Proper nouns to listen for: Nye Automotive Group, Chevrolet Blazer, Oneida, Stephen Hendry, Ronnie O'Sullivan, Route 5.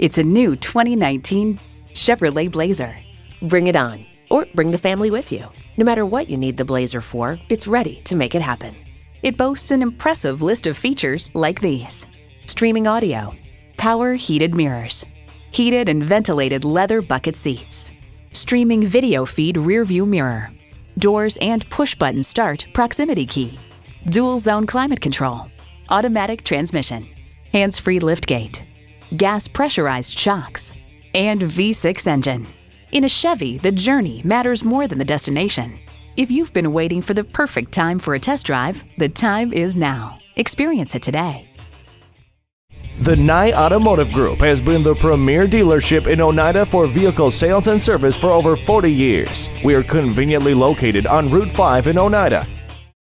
It's a new 2019 Chevrolet Blazer. Bring it on, or bring the family with you. No matter what you need the Blazer for, it's ready to make it happen. It boasts an impressive list of features like these: streaming audio, power heated mirrors, heated and ventilated leather bucket seats, streaming video feed rear view mirror, doors and push button start proximity key, dual zone climate control, automatic transmission, hands-free liftgate, gas pressurized shocks, and V6 engine. In a Chevy, the journey matters more than the destination. If you've been waiting for the perfect time for a test drive, the time is now. Experience it today. The Nye Automotive Group has been the premier dealership in Oneida for vehicle sales and service for over 40 years. We are conveniently located on Route 5 in Oneida.